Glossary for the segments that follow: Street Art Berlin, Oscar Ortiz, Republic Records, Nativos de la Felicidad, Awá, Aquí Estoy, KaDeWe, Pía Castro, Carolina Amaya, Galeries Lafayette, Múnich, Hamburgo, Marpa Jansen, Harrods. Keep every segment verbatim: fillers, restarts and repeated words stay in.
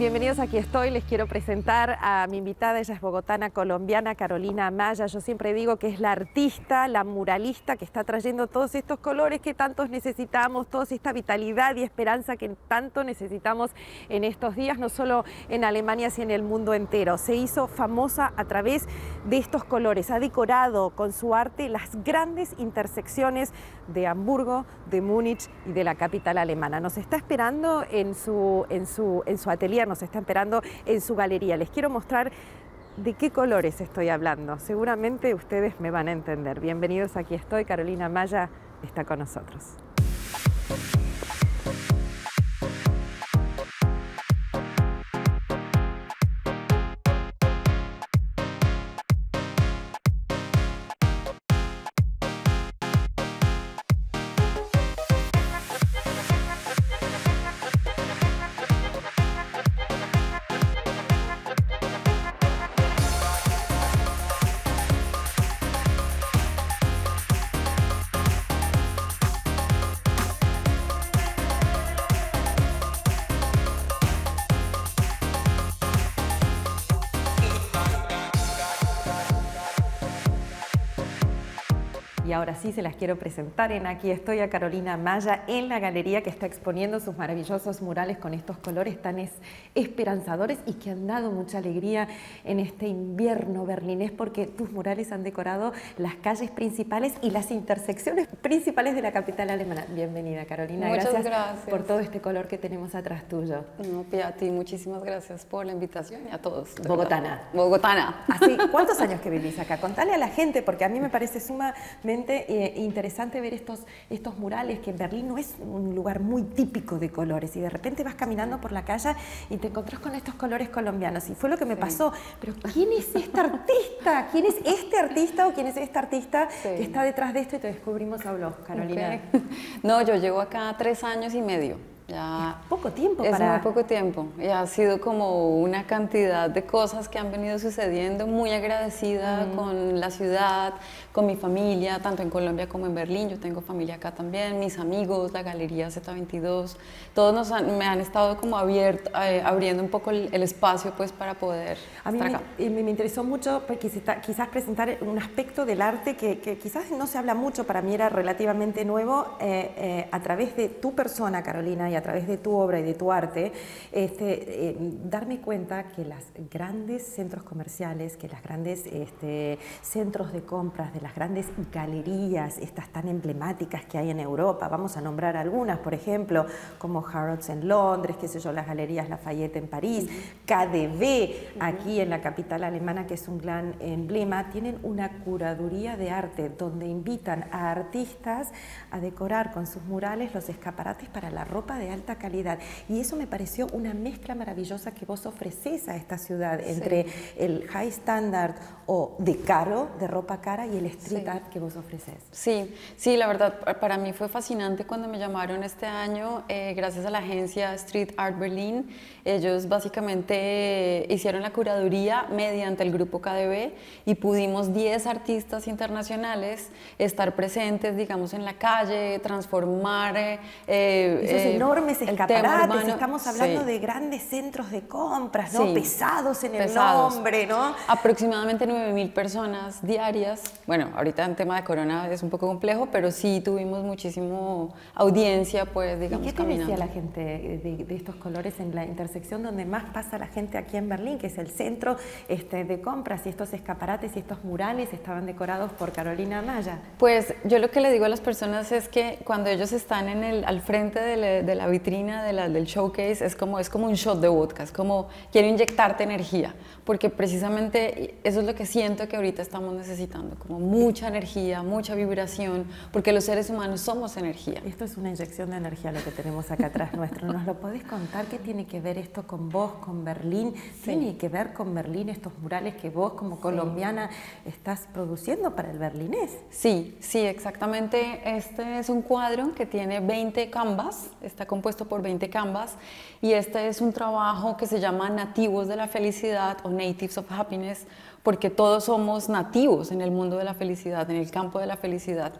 Bienvenidos a Aquí Estoy. Les quiero presentar a mi invitada. Ella es bogotana, colombiana, Carolina Amaya. Yo siempre digo que es la artista, la muralista que está trayendo todos estos colores que tantos necesitamos, toda esta vitalidad y esperanza que tanto necesitamos en estos días, no solo en Alemania, sino en el mundo entero. Se hizo famosa a través de estos colores. Ha decorado con su arte las grandes intersecciones de Hamburgo, de Múnich y de la capital alemana. Nos está esperando en su, en su, en su atelier. Nos está esperando en su galería. Les quiero mostrar de qué colores estoy hablando. Seguramente ustedes me van a entender. Bienvenidos, Aquí Estoy. Carolina Amaya está con nosotros. Y ahora sí se las quiero presentar en Aquí Estoy a Carolina Amaya en la galería que está exponiendo sus maravillosos murales con estos colores tan es, esperanzadores y que han dado mucha alegría en este invierno berlinés, porque tus murales han decorado las calles principales y las intersecciones principales de la capital alemana. Bienvenida, Carolina. Muchas gracias, gracias por todo este color que tenemos atrás tuyo. No, Pía, a ti muchísimas gracias por la invitación y a todos. Bogotana. Verdad. Bogotana. Así, ¿cuántos años que vivís acá? Contale a la gente, porque a mí me parece sumamente Eh, interesante ver estos, estos murales, que en Berlín no es un lugar muy típico de colores, y de repente vas caminando por la calle y te encontrás con estos colores colombianos, y fue lo que me sí. pasó. Pero ¿quién es este artista? ¿Quién es este artista o quién es esta artista sí. que está detrás de esto? Y te descubrimos a vos, Carolina. Okay. No, yo llevo acá tres años y medio. Ya es poco tiempo para... Es muy poco tiempo. Y ha sido como una cantidad de cosas que han venido sucediendo. Muy agradecida mm. con la ciudad, con mi familia, tanto en Colombia como en Berlín. Yo tengo familia acá también, mis amigos, la Galería Z veintidós. Todos nos han, me han estado como abierto, eh, abriendo un poco el, el espacio, pues, para poder A mí estar me, acá. Me, me interesó mucho quizá, quizás presentar un aspecto del arte que, que quizás no se habla mucho. Para mí era relativamente nuevo, eh, eh, a través de tu persona, Carolina, y a través de tu obra y de tu arte, este, eh, darme cuenta que los grandes centros comerciales, que los grandes este, centros de compras, de las grandes galerías, estas tan emblemáticas que hay en Europa, vamos a nombrar algunas, por ejemplo, como Harrods en Londres, qué sé yo, las Galerías Lafayette en París, uh-huh. KaDeWe, uh-huh. aquí en la capital alemana, que es un gran emblema, tienen una curaduría de arte donde invitan a artistas a decorar con sus murales los escaparates para la ropa de alta calidad, y eso me pareció una mezcla maravillosa que vos ofrecés a esta ciudad entre sí. el high standard o de caro, de ropa cara, y el street sí. art que vos ofrecés. Sí, sí, la verdad para mí fue fascinante cuando me llamaron este año, eh, gracias a la agencia Street Art Berlin. Ellos básicamente hicieron la curaduría mediante el grupo KaDeWe, y pudimos diez artistas internacionales estar presentes, digamos, en la calle, transformar eh, eh, enormes escaparates. Estamos hablando sí. de grandes centros de compras, ¿no? Sí. Pesados en Pesados. el nombre, ¿no? Aproximadamente nueve mil personas diarias. Bueno, ahorita en tema de corona es un poco complejo, pero sí tuvimos muchísimo audiencia, pues, digamos, ¿y qué te decía la gente de, de estos colores en la intersección donde más pasa la gente aquí en Berlín, que es el centro este, de compras, y estos escaparates y estos murales estaban decorados por Carolina Amaya? Pues yo lo que le digo a las personas es que cuando ellos están en el, al frente del... de la vitrina, de la, del showcase, es como, es como un shot de vodka, es como quiero inyectarte energía, porque precisamente eso es lo que siento que ahorita estamos necesitando, como mucha energía, mucha vibración, porque los seres humanos somos energía. Esto es una inyección de energía lo que tenemos acá atrás nuestro. ¿Nos lo podés contar? ¿Qué tiene que ver esto con vos, con Berlín? ¿Tiene sí. que ver con Berlín estos murales que vos como colombiana sí. estás produciendo para el berlinés? Sí, sí, exactamente. Este es un cuadro que tiene veinte canvas, está compuesto por veinte canvas, y este es un trabajo que se llama Nativos de la Felicidad o Natives of Happiness, porque todos somos nativos en el mundo de la felicidad, en el campo de la felicidad.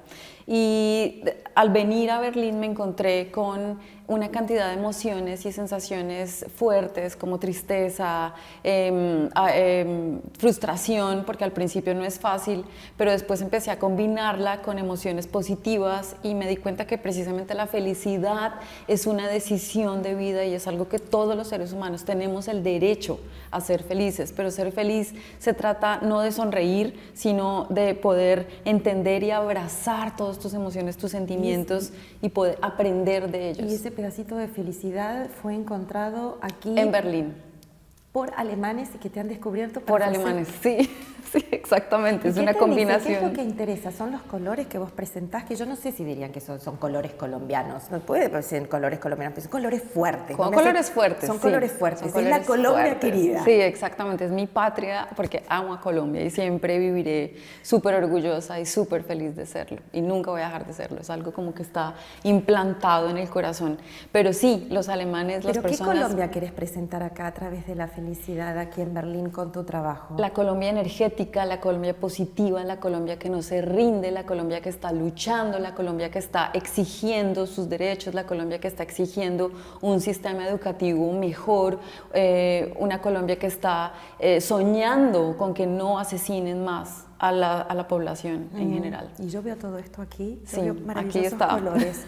Y al venir a Berlín me encontré con una cantidad de emociones y sensaciones fuertes como tristeza, eh, eh, frustración, porque al principio no es fácil, pero después empecé a combinarla con emociones positivas y me di cuenta que precisamente la felicidad es una decisión de vida y es algo que todos los seres humanos tenemos el derecho a ser felices, pero ser feliz se trata no de sonreír, sino de poder entender y abrazar todas tus emociones, tus sentimientos y, y poder aprender de ellos. Y ese pedacito de felicidad fue encontrado aquí en Berlín por alemanes que te han descubierto. Por alemanes, sí, sí, exactamente, es una combinación. ¿Qué es lo que interesa? ¿Son los colores que vos presentás? Que yo no sé si dirían que son, son colores colombianos, no puede parecer colores colombianos, pero son colores fuertes. Son colores fuertes, Son colores fuertes, es la Colombia querida. Sí, exactamente, es mi patria porque amo a Colombia y siempre viviré súper orgullosa y súper feliz de serlo y nunca voy a dejar de serlo, es algo como que está implantado en el corazón. Pero sí, los alemanes, las personas... ¿Pero qué Colombia querés presentar acá a través de la felicidad aquí en Berlín con tu trabajo? La Colombia energética, la Colombia positiva, la Colombia que no se rinde, la Colombia que está luchando, la Colombia que está exigiendo sus derechos, la Colombia que está exigiendo un sistema educativo mejor, eh, una Colombia que está eh, soñando con que no asesinen más a la, a la población mm. en general. Y yo veo todo esto aquí, sí, veo maravillosos aquí está. colores.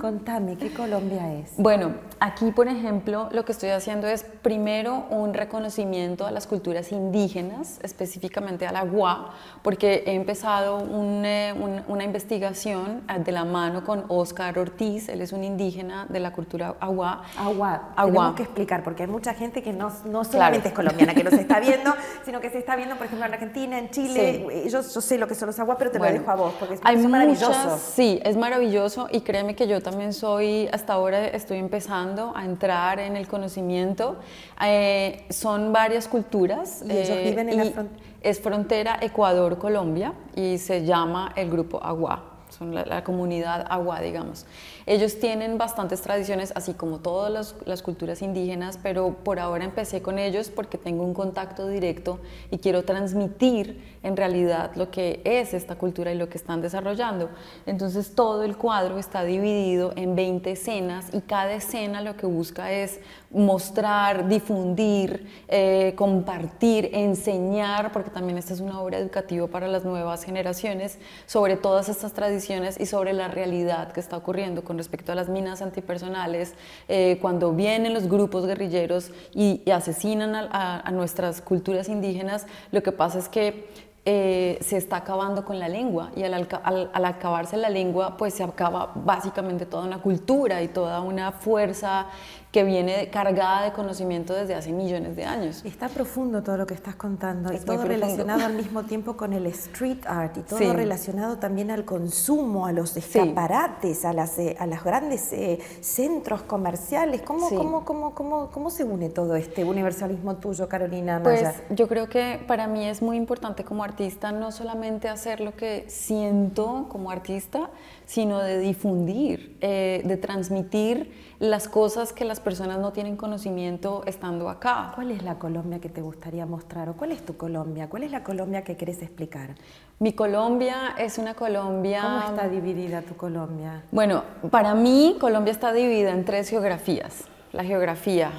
Contame, ¿qué Colombia es? Bueno, aquí, por ejemplo, lo que estoy haciendo es primero un reconocimiento a las culturas indígenas, específicamente a la Awá, porque he empezado un, eh, un, una investigación de la mano con Oscar Ortiz, él es un indígena de la cultura Awá. Awá, tenemos que explicar, porque hay mucha gente que no, no solamente claro. es colombiana, que nos está viendo, sino que se está viendo, por ejemplo, en Argentina, en Chile... Sí. Yo, yo sé lo que son los aguas, pero te bueno, lo dejo a vos, porque es, hay es maravilloso. Muchas, sí, es maravilloso y créeme que yo también soy, hasta ahora estoy empezando a entrar en el conocimiento. Eh, son varias culturas. Y ellos eh, viven en y la frontera. Es frontera Ecuador-Colombia y se llama el grupo Awá. Son la, la comunidad Awá, digamos. Ellos tienen bastantes tradiciones, así como todas las, las culturas indígenas, pero por ahora empecé con ellos porque tengo un contacto directo y quiero transmitir en realidad lo que es esta cultura y lo que están desarrollando. Entonces todo el cuadro está dividido en veinte escenas y cada escena lo que busca es mostrar, difundir, eh, compartir, enseñar, porque también esta es una obra educativa para las nuevas generaciones, sobre todas estas tradiciones y sobre la realidad que está ocurriendo con respecto a las minas antipersonales, eh, cuando vienen los grupos guerrilleros y, y asesinan a, a, a nuestras culturas indígenas, lo que pasa es que Eh, se está acabando con la lengua y al, al, al acabarse la lengua pues se acaba básicamente toda una cultura y toda una fuerza que viene cargada de conocimiento desde hace millones de años. Está profundo todo lo que estás contando, es y todo relacionado al mismo tiempo con el street art y todo sí. relacionado también al consumo, a los escaparates, sí. a, las, eh, a los grandes eh, centros comerciales. ¿Cómo, sí. cómo, cómo, cómo, ¿Cómo se une todo este universalismo tuyo, Carolina Amaya? Pues yo creo que para mí es muy importante como artista artista no solamente hacer lo que siento como artista, sino de difundir, eh, de transmitir las cosas que las personas no tienen conocimiento estando acá. ¿Cuál es la Colombia que te gustaría mostrar? ¿O cuál es tu Colombia? ¿Cuál es la Colombia que querés explicar? Mi Colombia es una Colombia... ¿Cómo está dividida tu Colombia? Bueno, para mí Colombia está dividida en tres geografías. La geografía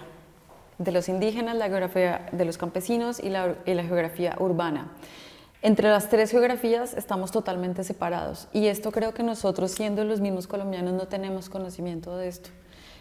de los indígenas, la geografía de los campesinos y la, y la geografía urbana. Entre las tres geografías estamos totalmente separados y esto creo que nosotros, siendo los mismos colombianos, no tenemos conocimiento de esto.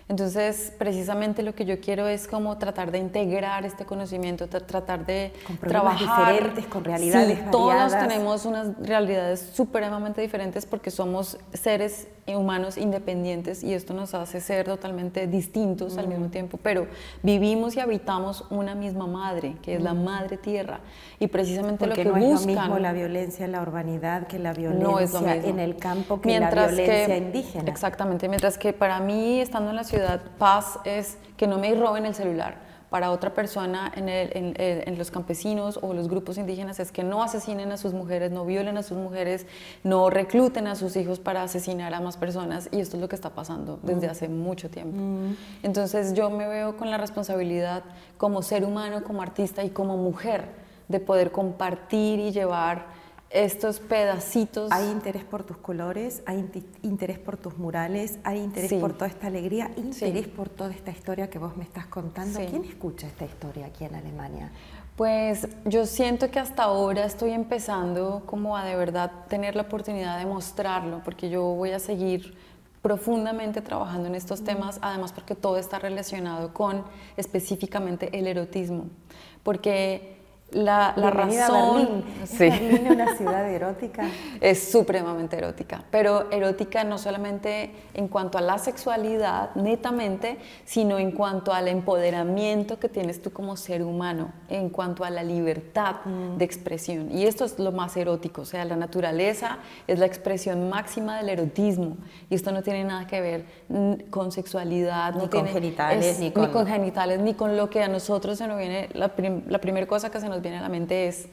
Entonces, precisamente lo que yo quiero es como tratar de integrar este conocimiento, tra tratar de con trabajar diferentes, con realidades sí, variadas. Todos tenemos unas realidades supremamente diferentes porque somos seres humanos independientes y esto nos hace ser totalmente distintos mm. al mismo tiempo, pero vivimos y habitamos una misma madre, que es mm. la madre tierra, y precisamente porque lo que no buscan... no es lo mismo la violencia en la urbanidad que la violencia no es lo mismo. en el campo que mientras la violencia que, indígena. Exactamente, mientras que para mí, estando en la ciudad, paz es que no me roben el celular. Para otra persona, en, el, en, en los campesinos o los grupos indígenas, es que no asesinen a sus mujeres, no violen a sus mujeres, no recluten a sus hijos para asesinar a más personas, y esto es lo que está pasando desde mm. hace mucho tiempo. Mm. Entonces yo me veo con la responsabilidad como ser humano, como artista y como mujer, de poder compartir y llevar estos pedacitos. Hay interés por tus colores, hay interés por tus murales, hay interés sí. por toda esta alegría, interés sí. por toda esta historia que vos me estás contando. Sí. ¿Quién escucha esta historia aquí en Alemania? Pues yo siento que hasta ahora estoy empezando como a de verdad tener la oportunidad de mostrarlo, porque yo voy a seguir profundamente trabajando en estos temas, además porque todo está relacionado con específicamente el erotismo, porque la, la razón... ¿Es sí. Berlín una ciudad erótica? Es supremamente erótica, pero erótica no solamente en cuanto a la sexualidad netamente, sino en cuanto al empoderamiento que tienes tú como ser humano, en cuanto a la libertad mm. de expresión. Y esto es lo más erótico, o sea, la naturaleza es la expresión máxima del erotismo. Y esto no tiene nada que ver con sexualidad, ni, no con, tiene, genitales, es, ni, con... ni con genitales, ni con lo que a nosotros se nos viene, la, prim, la primera cosa que se nos viene a la mente es,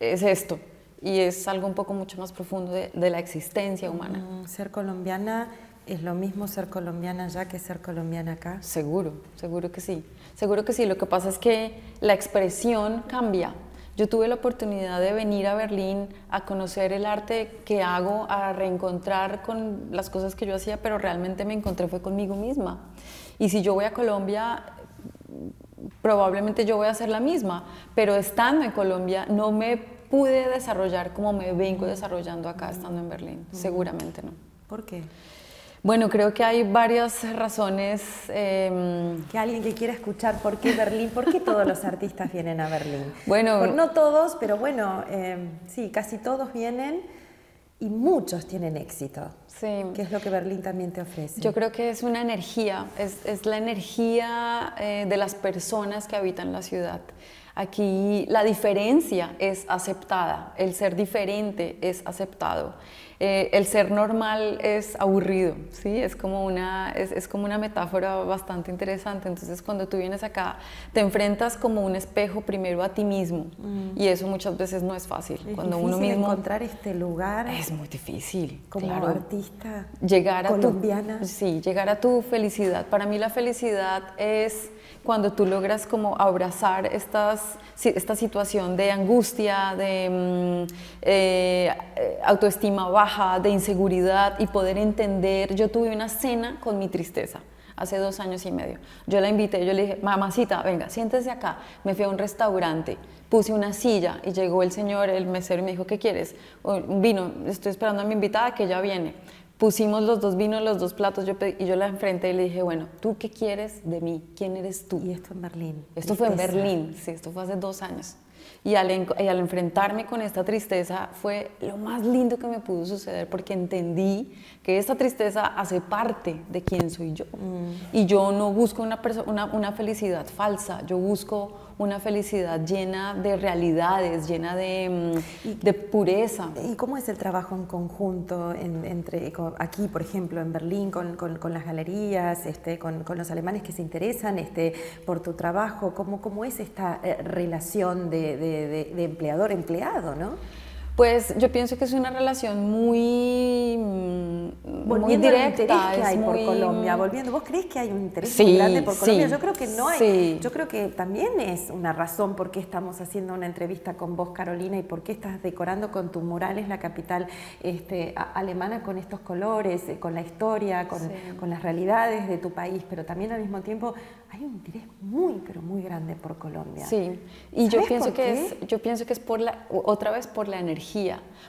es esto, y es algo un poco mucho más profundo de, de la existencia humana. Mm, ser colombiana es lo mismo ser colombiana allá que ser colombiana acá. Seguro, seguro que sí, seguro que sí. Lo que pasa es que la expresión cambia. Yo tuve la oportunidad de venir a Berlín a conocer el arte que hago, a reencontrar con las cosas que yo hacía, pero realmente me encontré fue conmigo misma. Y si yo voy a Colombia, probablemente yo voy a hacer la misma, pero estando en Colombia no me pude desarrollar como me vengo desarrollando acá estando en Berlín, seguramente no. ¿Por qué? Bueno, creo que hay varias razones. Eh... Que alguien que quiera escuchar por qué Berlín, por qué todos los artistas vienen a Berlín. Bueno, por, no todos, pero bueno, eh, sí, casi todos vienen. Y muchos tienen éxito, sí. que es lo que Berlín también te ofrece. Yo creo que es una energía, es, es la energía eh, de las personas que habitan la ciudad. Aquí la diferencia es aceptada, el ser diferente es aceptado. Eh, el ser normal es aburrido, ¿sí? Es como una, es, es como una metáfora bastante interesante. Entonces, cuando tú vienes acá, te enfrentas como un espejo primero a ti mismo. Mm. Y eso muchas veces no es fácil. Es cuando uno mismo encontrar este lugar. Es muy difícil. Como claro, artista llegar a colombiana. Tu, sí, llegar a tu felicidad. Para mí la felicidad es cuando tú logras como abrazar estas, esta situación de angustia, de eh, autoestima baja, de inseguridad y poder entender. Yo tuve una cena con mi tristeza hace dos años y medio. Yo la invité, yo le dije, mamacita, venga, siéntese acá. Me fui a un restaurante, puse una silla y llegó el señor, el mesero, y me dijo, ¿qué quieres? Un vino, estoy esperando a mi invitada que ya viene. Pusimos los dos vinos, los dos platos, yo pedí, y yo la enfrenté y le dije, bueno, ¿tú qué quieres de mí? ¿Quién eres tú? Y esto en Berlín. Esto fue en Berlín, sí, esto fue hace dos años. Y al, y al enfrentarme con esta tristeza fue lo más lindo que me pudo suceder, porque entendí que esta tristeza hace parte de quién soy yo. Mm. Y yo no busco una, una, una felicidad falsa, yo busco una felicidad llena de realidades, llena de, y, de pureza. ¿Y cómo es el trabajo en conjunto en, entre, aquí, por ejemplo, en Berlín, con, con, con las galerías, este, con, con los alemanes que se interesan este, por tu trabajo? ¿Cómo, cómo es esta eh, relación de, de De, de empleador-empleado, ¿no? Pues yo pienso que es una relación muy, muy directa. Al interés que hay muy... por Colombia, volviendo, ¿vos crees que hay un interés sí, muy grande por Colombia? Sí, yo creo que no hay. Sí. Yo creo que también es una razón por qué estamos haciendo una entrevista con vos, Carolina, y por qué estás decorando con tus murales la capital este, alemana con estos colores, con la historia, con, sí. con las realidades de tu país, pero también al mismo tiempo hay un interés muy, pero muy grande por Colombia. Sí, y yo pienso que es, yo pienso que es por la, otra vez por la energía.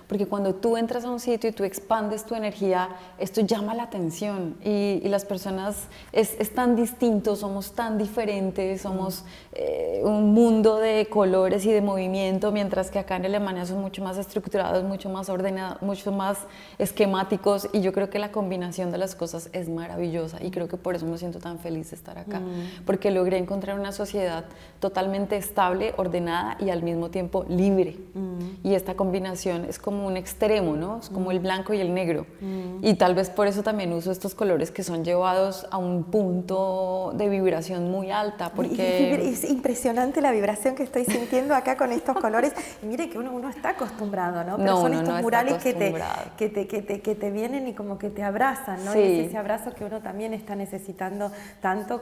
Porque cuando tú entras a un sitio y tú expandes tu energía, esto llama la atención y, y las personas es, es tan distinto, somos tan diferentes, somos eh, un mundo de colores y de movimiento, mientras que acá en Alemania son mucho más estructurados, mucho más ordenados, mucho más esquemáticos, y yo creo que la combinación de las cosas es maravillosa y creo que por eso me siento tan feliz de estar acá, mm. porque logré encontrar una sociedad totalmente estable, ordenada y al mismo tiempo libre, mm. y esta combinación es como un extremo, ¿no? Es como mm. el blanco y el negro. Mm. Y tal vez por eso también uso estos colores que son llevados a un punto de vibración muy alta, porque... Es, es impresionante la vibración que estoy sintiendo acá con estos colores. Y mire que uno, uno está acostumbrado, ¿no? Pero no, son no, estos no murales que te, que, te, que, te, que te vienen y como que te abrazan, ¿no? Sí. Y es ese abrazo que uno también está necesitando tanto...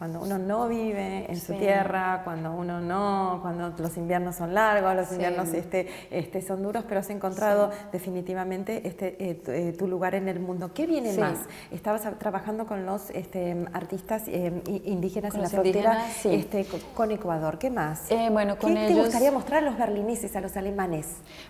cuando uno no vive en sí. su tierra, cuando uno no, cuando los inviernos son largos, los sí. inviernos este, este, son duros, pero has encontrado sí. definitivamente este, eh, tu, eh, tu lugar en el mundo. ¿Qué viene sí. más? Estabas trabajando con los este, artistas eh, indígenas con en la frontera sí. este, con Ecuador. ¿Qué más? Eh, bueno, con ¿Qué ellos... te gustaría mostrar a los berlineses, a los alemanes?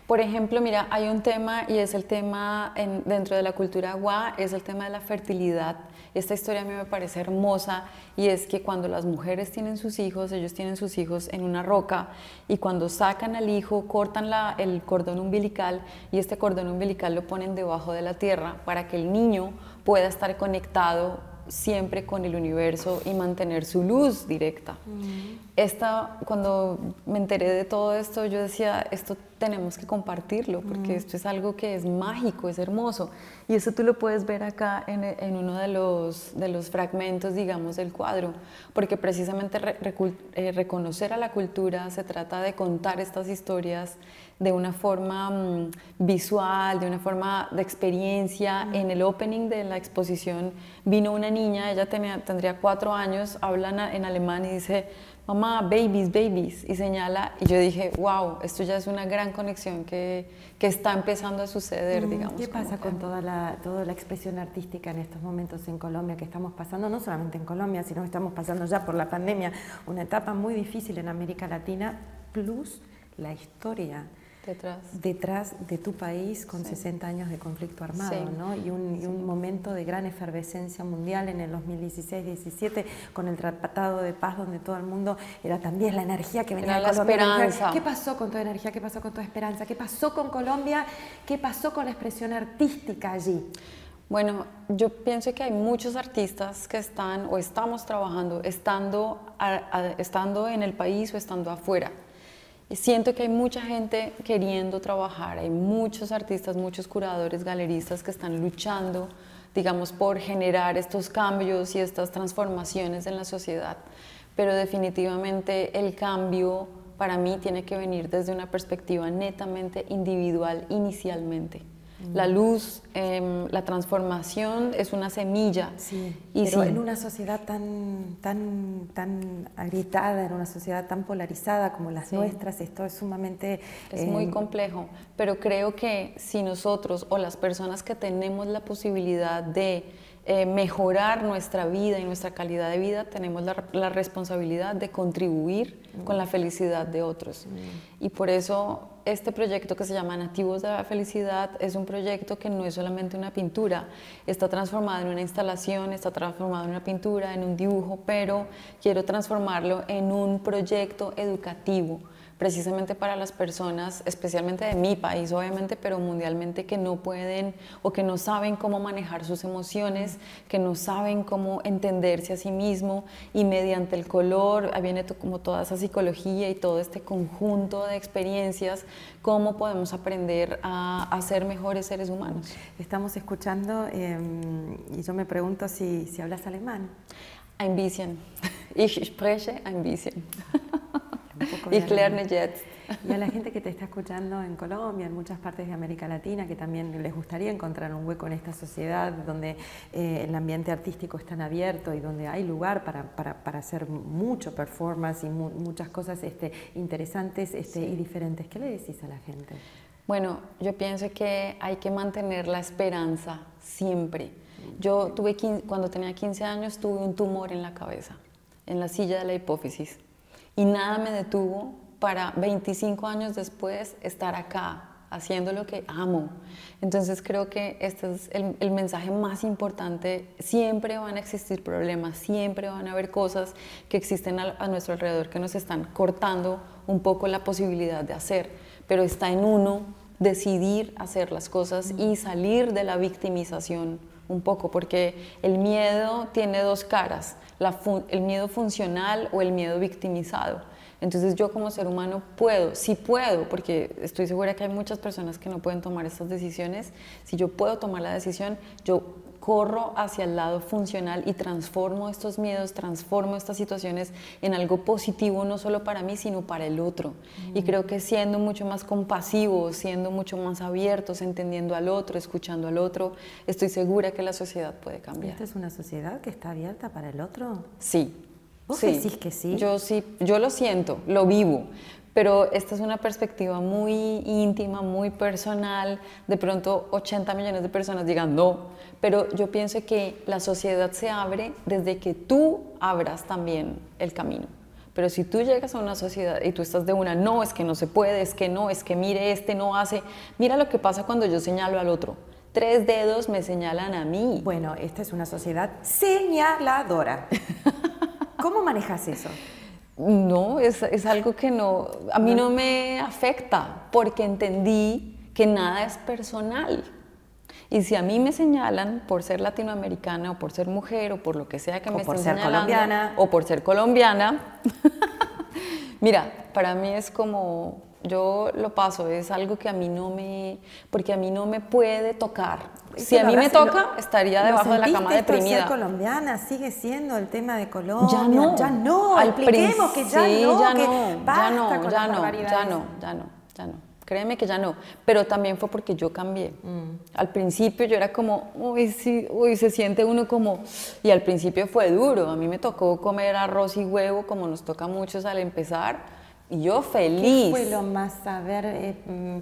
Por ejemplo, mira, hay un tema y es el tema en, dentro de la cultura Awá, es el tema de la fertilidad. Esta historia a mí me parece hermosa y es que cuando las mujeres tienen sus hijos, ellos tienen sus hijos en una roca y cuando sacan al hijo cortan la, el cordón umbilical y este cordón umbilical lo ponen debajo de la tierra para que el niño pueda estar conectado siempre con el universo y mantener su luz directa. Uh-huh. Esta, cuando me enteré de todo esto, yo decía, esto tenemos que compartirlo, porque uh-huh. esto es algo que es mágico, es hermoso. Y eso tú lo puedes ver acá en, en uno de los, de los fragmentos, digamos, del cuadro, porque precisamente re, recu, eh, reconocer a la cultura se trata de contar estas historias de una forma mm, visual, de una forma de experiencia. Uh-huh. En el opening de la exposición vino una niña, ella tenía, tendría cuatro años, habla en alemán y dice, mamá, babies, babies, y señala, y yo dije, wow, esto ya es una gran conexión que, que está empezando a suceder, mm, digamos. ¿Qué pasa con toda la, toda la expresión artística en estos momentos en Colombia que estamos pasando, no solamente en Colombia, sino que estamos pasando ya por la pandemia, una etapa muy difícil en América Latina, plus la historia Detrás. detrás de tu país con sí. sesenta años de conflicto armado, sí. ¿no? Y un, y un sí. momento de gran efervescencia mundial en el dos mil dieciséis diecisiete con el Tratado de Paz, donde todo el mundo era también la energía que venía de Colombia. Esperanza. ¿Qué pasó con toda energía? ¿Qué pasó con toda esperanza? ¿Qué pasó con Colombia? ¿Qué pasó con la expresión artística allí? Bueno, yo pienso que hay muchos artistas que están o estamos trabajando estando, a, a, estando en el país o estando afuera. Siento que hay mucha gente queriendo trabajar, hay muchos artistas, muchos curadores, galeristas que están luchando, digamos, por generar estos cambios y estas transformaciones en la sociedad. Pero definitivamente el cambio para mí tiene que venir desde una perspectiva netamente individual inicialmente. La luz, eh, la transformación es una semilla. Sí, y pero sí. en una sociedad tan, tan, tan agrietada, en una sociedad tan polarizada como las sí. nuestras, esto es sumamente... Es eh, muy complejo, pero creo que si nosotros o las personas que tenemos la posibilidad de eh, mejorar nuestra vida y nuestra calidad de vida, tenemos la, la responsabilidad de contribuir mm. con la felicidad de otros. Mm. Y por eso... Este proyecto que se llama Nativos de la Felicidad es un proyecto que no es solamente una pintura, está transformado en una instalación, está transformado en una pintura, en un dibujo, pero quiero transformarlo en un proyecto educativo, precisamente para las personas, especialmente de mi país, obviamente, pero mundialmente, que no pueden o que no saben cómo manejar sus emociones, que no saben cómo entenderse a sí mismo, y mediante el color, ahí viene como toda esa psicología y todo este conjunto de experiencias, cómo podemos aprender a, a ser mejores seres humanos. Estamos escuchando, eh, y yo me pregunto si, si hablas alemán. Ein bisschen. Ich spreche ein bisschen. Y Claire Jets. Y a la gente que te está escuchando en Colombia, en muchas partes de América Latina, que también les gustaría encontrar un hueco en esta sociedad donde eh, el ambiente artístico es tan abierto y donde hay lugar para, para, para hacer mucho performance y mu muchas cosas este, interesantes este, sí. y diferentes. ¿Qué le decís a la gente? Bueno, yo pienso que hay que mantener la esperanza siempre. Yo tuve cuando tenía quince años tuve un tumor en la cabeza, en la silla de la hipófisis. Y nada me detuvo para veinticinco años después estar acá, haciendo lo que amo. Entonces creo que este es el, el mensaje más importante. Siempre van a existir problemas, siempre van a haber cosas que existen a, a nuestro alrededor que nos están cortando un poco la posibilidad de hacer, pero está en uno decidir hacer las cosas y salir de la victimización un poco, porque el miedo tiene dos caras, la el miedo funcional o el miedo victimizado. Entonces yo como ser humano puedo, si puedo, porque estoy segura que hay muchas personas que no pueden tomar estas decisiones, si yo puedo tomar la decisión, yo corro hacia el lado funcional y transformo estos miedos, transformo estas situaciones en algo positivo, no solo para mí, sino para el otro. Mm. Y creo que siendo mucho más compasivos, siendo mucho más abiertos, entendiendo al otro, escuchando al otro, estoy segura que la sociedad puede cambiar. ¿Esta es una sociedad que está abierta para el otro? Sí. ¿Vos sí, decís que sí? Yo sí, yo lo siento, lo vivo. Pero esta es una perspectiva muy íntima, muy personal. De pronto ochenta millones de personas digan no. Pero yo pienso que la sociedad se abre desde que tú abras también el camino. Pero si tú llegas a una sociedad y tú estás de una, no, es que no se puede, es que no, es que mire, este no hace. Mira lo que pasa cuando yo señalo al otro. Tres dedos me señalan a mí. Bueno, esta es una sociedad señaladora. ¿Cómo manejas eso? No, es, es algo que no, a mí no me afecta, porque entendí que nada es personal. Y si a mí me señalan por ser latinoamericana o por ser mujer o por lo que sea que me estén señalando, o por ser colombiana, mira, para mí es como, yo lo paso, es algo que a mí no me, porque a mí no me puede tocar. Si a mí me toca, estaría debajo de la cama deprimida. ¿Ser colombiana sigue siendo el tema de Colombia? Ya no, ya no, expliquemos que ya no, ya no, ya no, ya no, ya no, ya no, ya no. Créeme que ya no, pero también fue porque yo cambié. Mm. Al principio yo era como, uy, sí, uy, se siente uno como... Y al principio fue duro, a mí me tocó comer arroz y huevo, como nos toca a muchos al empezar, y yo feliz. ¿Qué fue lo más, a ver... Eh, mm,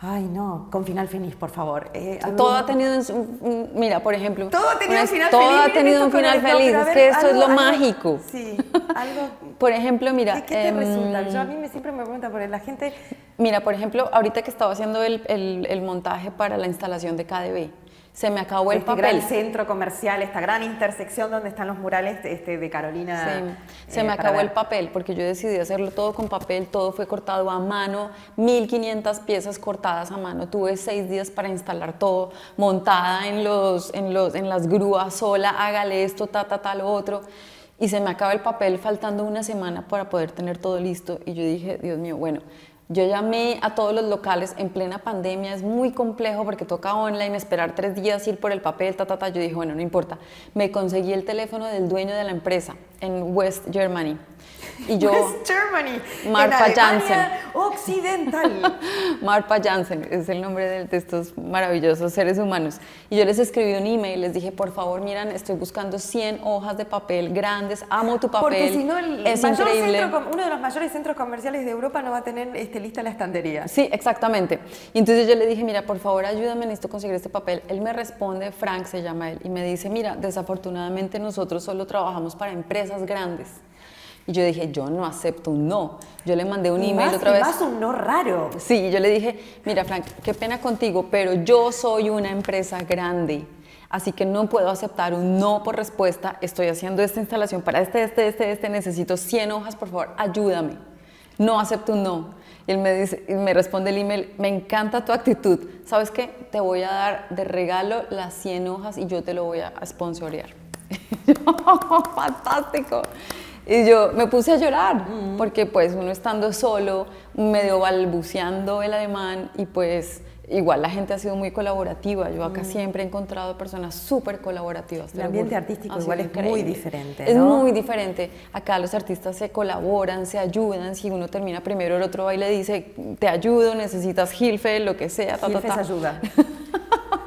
ay, no, con final feliz, por favor. Eh, todo ha tenido, un, mira, por ejemplo... Todo ha tenido un final todo feliz. Todo ha tenido un final feliz, no, es ver, que eso algo, es lo algo, mágico. Sí, algo... Por ejemplo, mira... ¿Qué, qué te eh, resulta? Yo a mí me, siempre me pregunta por la gente... Mira, por ejemplo, ahorita que estaba haciendo el, el, el montaje para la instalación de KaDeWe, se me acabó el este papel. Este gran centro comercial, esta gran intersección donde están los murales de, este, de Carolina. Sí. Se eh, me acabó ver. el papel, porque yo decidí hacerlo todo con papel, todo fue cortado a mano, mil quinientas piezas cortadas a mano. Tuve seis días para instalar todo, montada en, los, en, los, en las grúas sola, hágale esto, ta, ta, ta, lo otro. Y se me acaba el papel faltando una semana para poder tener todo listo. Y yo dije, Dios mío, bueno... Yo llamé a todos los locales en plena pandemia, es muy complejo porque toca online, esperar tres días, ir por el papel, ta, ta, ta. Yo dije, bueno, no importa. Me conseguí el teléfono del dueño de la empresa en West Germany. Y yo, West Germany, Marpa Jansen. Occidental. Marpa Jansen es el nombre de, de estos maravillosos seres humanos. Y yo les escribí un email, les dije, por favor, miran, estoy buscando cien hojas de papel grandes, amo tu papel. Porque si no, el es mayor centro, uno de los mayores centros comerciales de Europa no va a tener este, lista la estantería. Sí, exactamente. Y entonces yo le dije, mira, por favor, ayúdame, necesito conseguir este papel. Él me responde, Frank se llama él, y me dice, mira, desafortunadamente nosotros solo trabajamos para empresas grandes. Y yo dije, yo no acepto un no. Yo le mandé un y email más, otra y vez. Más un no raro. Sí, yo le dije, mira, Frank, qué pena contigo, pero yo soy una empresa grande, así que no puedo aceptar un no por respuesta. Estoy haciendo esta instalación para este, este, este, este. Necesito cien hojas, por favor, ayúdame. No acepto un no. Y él me, dice, me responde el email, me encanta tu actitud. ¿Sabes qué? Te voy a dar de regalo las cien hojas y yo te lo voy a sponsorear. ¡Fantástico! Y yo me puse a llorar, uh-huh. porque pues uno estando solo, medio balbuceando el alemán, y pues igual la gente ha sido muy colaborativa. Yo acá uh-huh. siempre he encontrado personas súper colaborativas. El ambiente artístico igual es muy diferente, ¿no? Es muy diferente. Acá los artistas se colaboran, se ayudan. Si uno termina primero, el otro va y le dice, te ayudo, necesitas Hilfe, lo que sea. Ta, ta, ta. Hilfe ayuda.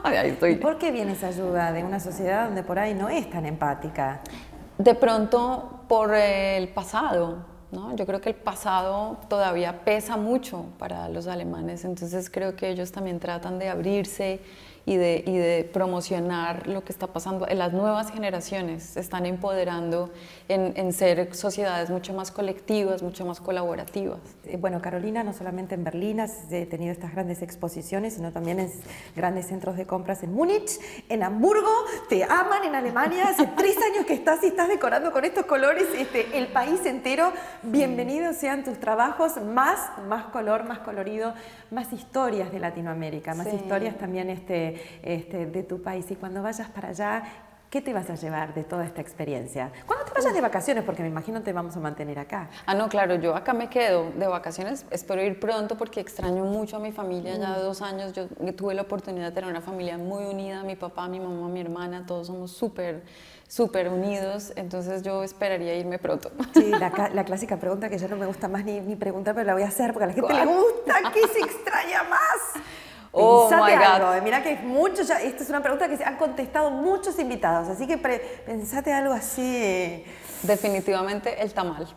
Ahí estoy. ¿Y por qué viene esa ayuda de una sociedad donde por ahí no es tan empática? De pronto por el pasado, ¿no? Yo creo que el pasado todavía pesa mucho para los alemanes, entonces creo que ellos también tratan de abrirse y de, y de promocionar lo que está pasando. Las nuevas generaciones se están empoderando en, en ser sociedades mucho más colectivas, mucho más colaborativas. Bueno, Carolina, no solamente en Berlín has tenido estas grandes exposiciones, sino también en grandes centros de compras en Múnich, en Hamburgo, te aman en Alemania, hace tres años que estás y estás decorando con estos colores este, el país entero. Bienvenidos sean tus trabajos, más, más color, más colorido, más historias de Latinoamérica, más sí. historias también este, Este, de tu país. Y cuando vayas para allá, ¿qué te vas a llevar de toda esta experiencia? ¿Cuándo te vayas de vacaciones? Porque me imagino te vamos a mantener acá. Ah, no, claro, yo acá me quedo de vacaciones, espero ir pronto porque extraño mucho a mi familia, mm. ya dos años yo tuve la oportunidad de tener una familia muy unida, mi papá, mi mamá, mi hermana, todos somos súper, súper unidos, entonces yo esperaría irme pronto. Sí, la, la clásica pregunta que ya no me gusta más ni, ni preguntar, pero la voy a hacer porque a la gente ¿Cuál? le gusta, ¿qué se extraña más? Oh my God. Mirá que muchos ya, esta es una pregunta que se han contestado muchos invitados, así que pre, pensate algo así. Definitivamente el tamal.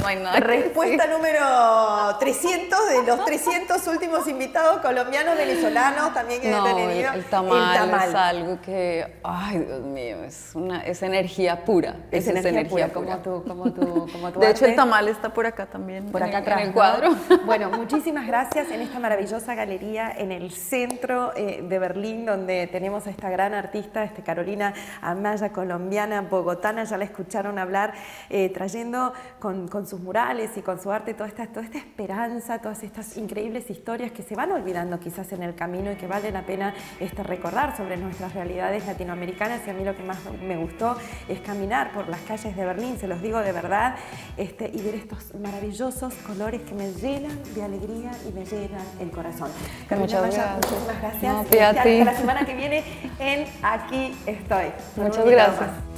No hay nada. Respuesta número trescientos de los trescientos últimos invitados colombianos, venezolanos también que no, han tenido. El, el, tamal el tamal es algo que, ay Dios mío, es, una, es energía pura. Es, es energía, energía pura, pura. Como tú, como tú, como tú. De arte. Hecho, el tamal está por acá también, por en, acá atrás, en el cuadro. ¿No? Bueno, muchísimas gracias en esta maravillosa galería en el centro eh, de Berlín, donde tenemos a esta gran artista, este Carolina Amaya, colombiana, bogotana, ya la escucharon hablar, eh, trayendo con, con sus murales y con su arte toda esta, toda esta esperanza, todas estas increíbles historias que se van olvidando quizás en el camino y que vale la pena este, recordar sobre nuestras realidades latinoamericanas. Y a mí lo que más me gustó es caminar por las calles de Berlín, se los digo de verdad, este, y ver estos maravillosos colores que me llenan de alegría y me llenan el corazón. Muchas gracias. Muchísimas gracias. No, hasta la semana que viene en Aquí Estoy. Muchas gracias.